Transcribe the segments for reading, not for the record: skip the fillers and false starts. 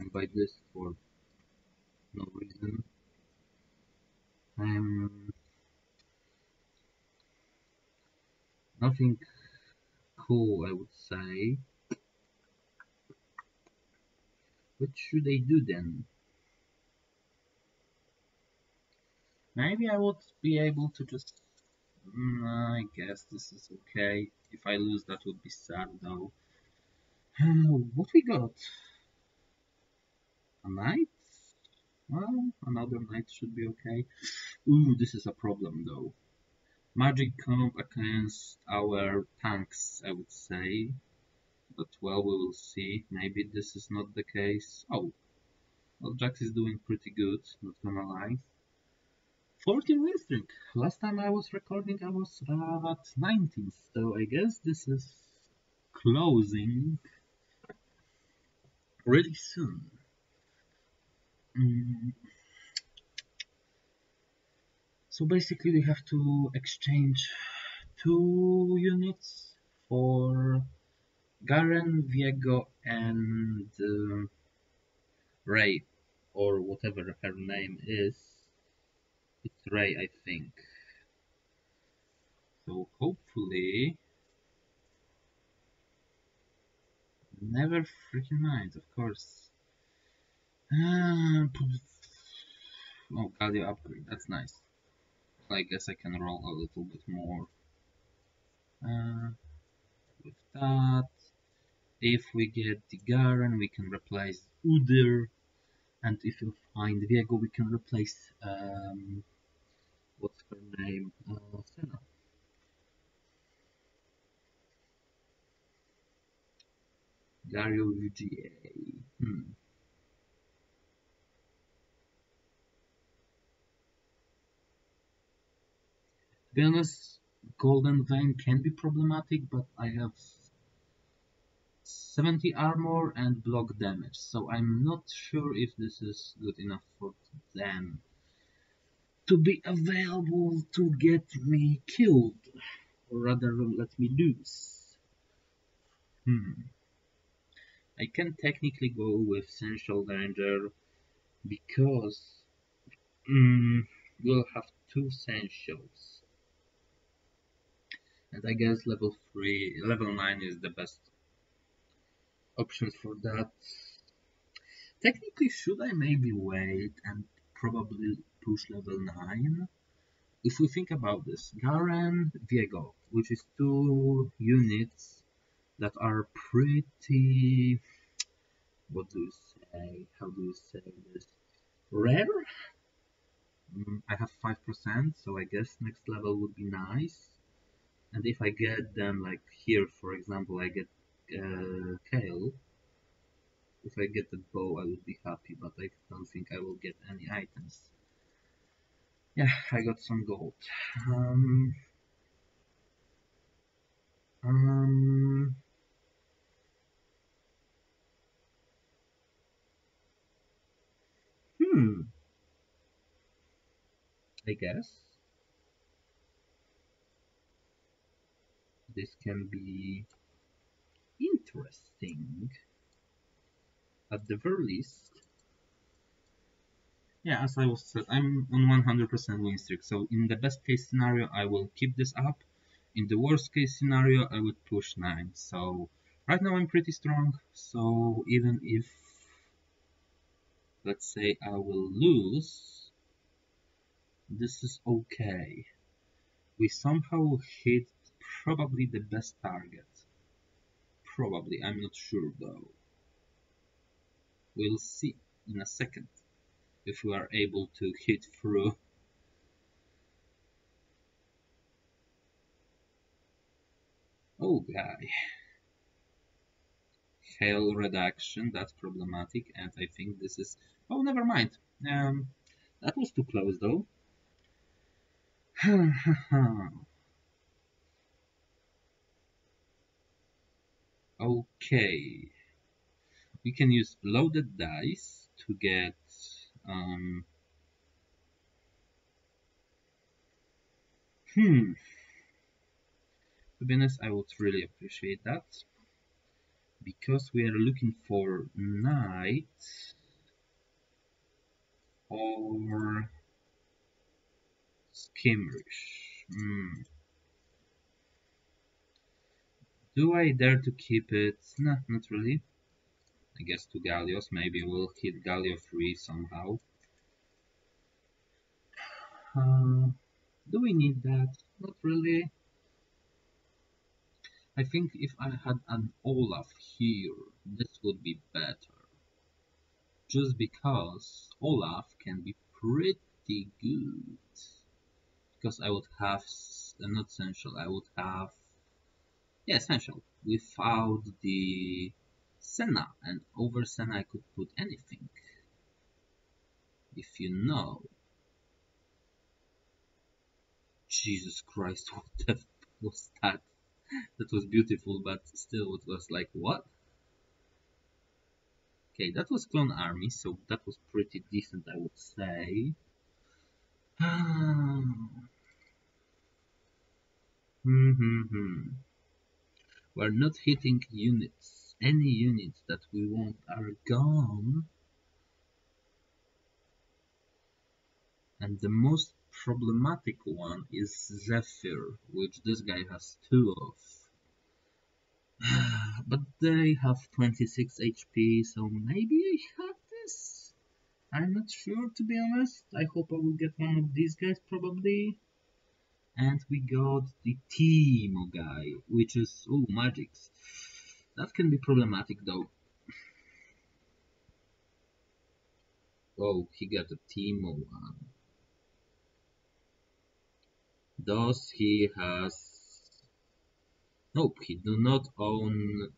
can buy this for no reason. Nothing cool, I would say. What should I do then? Maybe I would be able to just... I guess this is okay. If I lose, that would be sad though. What we got? A knight? Well, another knight should be okay. Ooh, this is a problem though. Magic comp against our tanks, I would say. But well, we will see. Maybe this is not the case. Oh, well, Jax is doing pretty good, not gonna lie. 14 win streak. Last time I was recording, I was at 19th, so I guess this is closing really soon. So basically, we have to exchange 2 units for Garen, Viego, and Ray, or whatever her name is. It's Ray, I think. So hopefully... Never freaking mind, of course. Oh, Galio upgrade, that's nice. I guess I can roll a little bit more. With that... If we get the Garen, we can replace Udyr. And if you find Viego, we can replace... what's her name? Senna. Dario Uga. To be honest, Golden Vayne can be problematic, but I have 70 armor and block damage, so I'm not sure if this is good enough for them to be available to get me killed, or rather let me lose. I can technically go with Sensual Danger, because we'll have 2 Sensuals. And I guess level 9 is the best option for that. Technically, should I maybe wait and probably push level 9? If we think about this, Garen, Viego, which is 2 units that are pretty, what do you say, how do you say this, rare? I have 5%, so I guess next level would be nice. And if I get them, like here for example, I get Kale. If I get the bow I would be happy, but I don't think I will get any items. Yeah, I got some gold. I guess this can be interesting at the very least. Yeah, as I was said, I'm on 100% win streak, so in the best case scenario I will keep this up. In the worst case scenario I would push 9. So right now I'm pretty strong, so even if, let's say, I will lose, this is okay. We somehow hit probably the best target. Probably, I'm not sure though. We'll see in a second if we are able to hit through. Oh guy, hail reduction, that's problematic, and I think this is... Oh, never mind, that was too close though. Okay, we can use loaded dice to get... To be honest, I would really appreciate that. because we are looking for knights or skimmers. Do I dare to keep it? Nah, not really. I guess two Galios, maybe we'll hit Galio 3 somehow. Do we need that? Not really. I think if I had an Olaf here, this would be better. Just because Olaf can be pretty good. Because I would have, not essential, I would have, yeah, essential, without the Senna, and over Senna I could put anything, if you know. Jesus Christ, what the f was that? That was beautiful, but still it was like, what? Okay, that was clone army, so that was pretty decent, I would say. We're not hitting units. Any units that we want are gone. And the most problematic one is Zephyr, which this guy has 2 of. But they have 26 HP, so maybe I have this? I'm not sure, to be honest. I hope I will get one of these guys, probably. And we got the Teemo guy, which is... ooh, magics. That can be problematic, though. Oh, he got a Teemo one. Does he has... nope, he do not own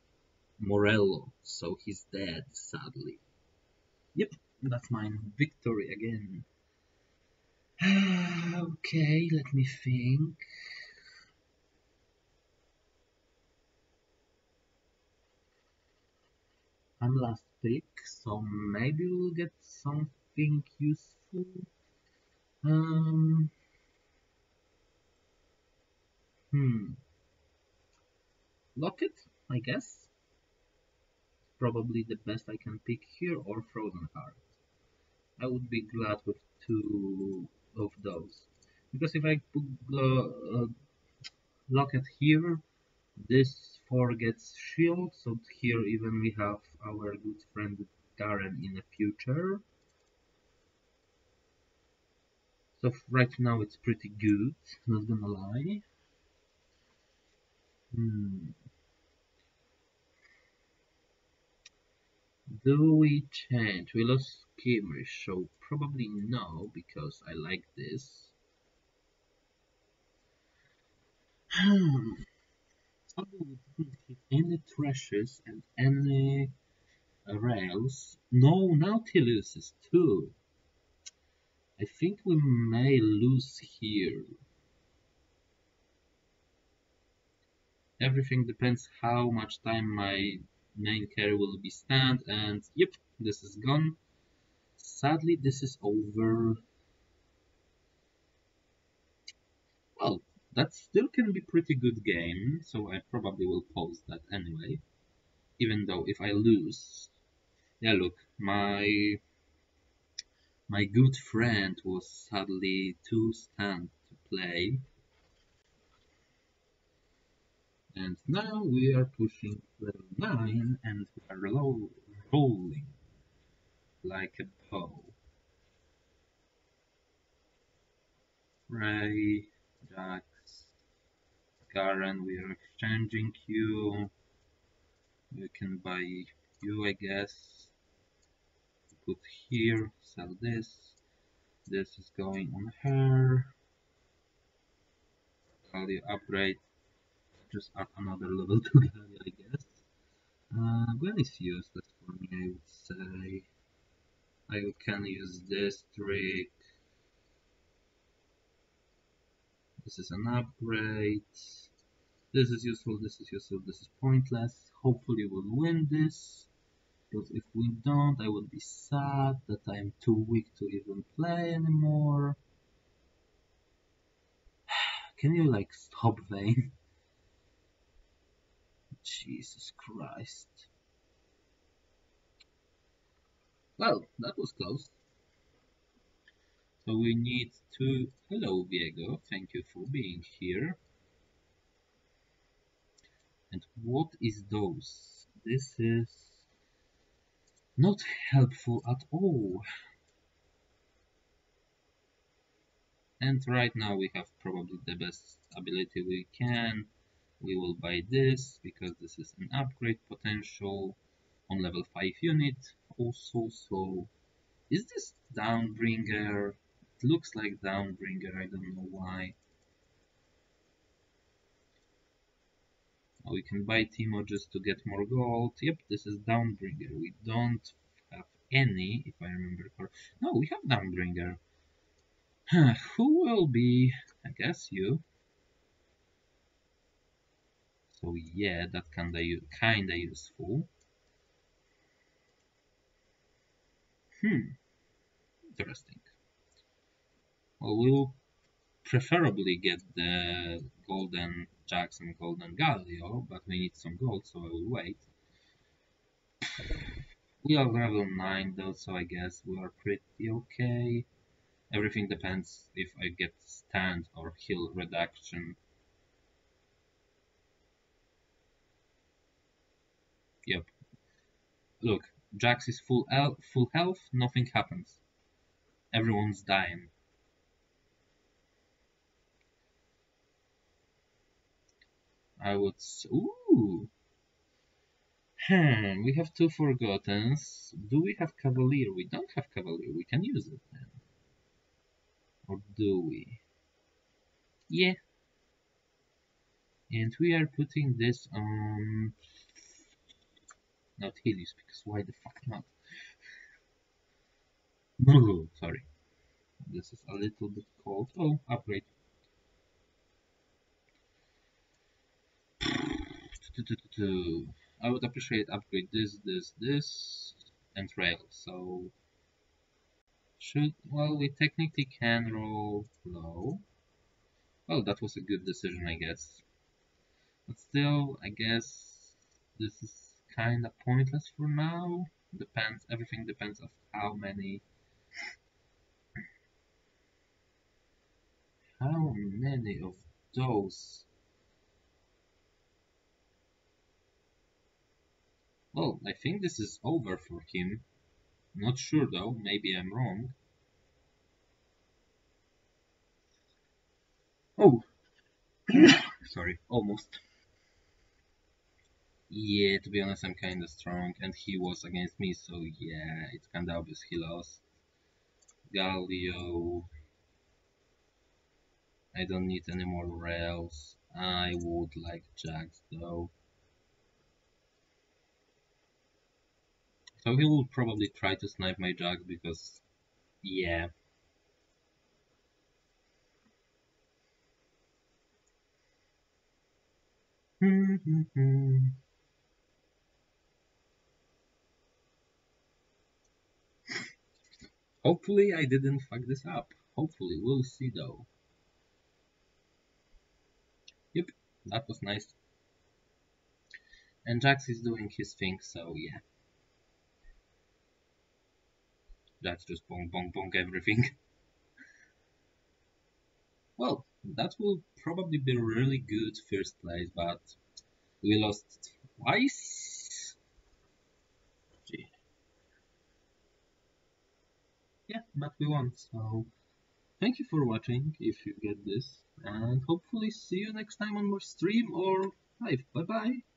Morello, so he's dead, sadly. Yep, that's mine. Victory again. Okay, let me think. I'm last pick, so maybe we'll get something useful. Locket, I guess. Probably the best I can pick here, or Frozen Heart. I would be glad with 2 of those, because if I put the locket here, this 4 gets shield, so here even we have our good friend Garen in the future. So right now it's pretty good, not gonna lie. Do we change? We lost Skirmish, so probably no, because I like this. Although we didn't hit any thrashes and any rails. No, now Nautilus is 2. I think we may lose here. Everything depends how much time my main carry will be stand, and yep, this is gone. Sadly, this is over. Well, that still can be pretty good game, so I probably will pause that anyway. Even though if I lose, yeah, look, my good friend was sadly too stunned to play, and now we are pushing level 9 and we are rolling like a bow. Ray, Jax, Garen, we are exchanging you. We can buy you, I guess. Put here, sell this. This is going on her. Galio upgrade. Just add another level to Galio, I guess. Gwen is useless for me, I would say. I can use this trick. This is an upgrade. This is useful, this is useful, this is pointless. Hopefully we'll win this. But if we don't, I would be sad that I'm too weak to even play anymore. Can you like stop, Vayne? Jesus Christ. Well, that was close. So we need to... Hello, Viego. Thank you for being here. And what is those? This is not helpful at all. And right now we have probably the best ability we can. We will buy this because this is an upgrade potential on level 5 unit also. So is this Dawnbringer? It looks like Dawnbringer, I don't know why. We can buy Teemo just to get more gold. Yep, this is Dawnbringer. We don't have any, if I remember correctly. No, we have Dawnbringer. Who will be? I guess you. So yeah, that kinda useful. Interesting. Well, we'll preferably get the golden Jax and golden Galio, but we need some gold, so I will wait. We are level 9 though, so I guess we are pretty okay. Everything depends if I get stand or heal reduction. Yep. Look, Jax is full health, nothing happens. Everyone's dying. I would... Ooh! We have 2 Forgottens. Do we have Cavalier? We don't have Cavalier, we can use it then. Or do we? Yeah. And we are putting this on... Not Helios, because why the fuck not? Ooh, sorry. This is a little bit cold. Oh, upgrade. I would appreciate upgrade this, and rail, so... Should... well, we technically can roll low. Well, that was a good decision, I guess. But still, I guess this is kinda pointless for now. Depends, everything depends on how many... How many of those... Well, I think this is over for him. Not sure though, maybe I'm wrong. Oh! Sorry, almost. Yeah, to be honest, I'm kinda strong, and he was against me, so yeah, it's kinda obvious he lost. Galio... I don't need any more rails. I would like Jax though. So he will probably try to snipe my Jax because, yeah. Hopefully I didn't fuck this up. Hopefully, we'll see though. Yep, that was nice. And Jax is doing his thing, so yeah. That's just bonk, bonk, bonk everything. Well, that will probably be really good first place, but we lost twice. Gee. Yeah, but we won, so thank you for watching if you get this, and hopefully see you next time on more stream or live. Bye bye.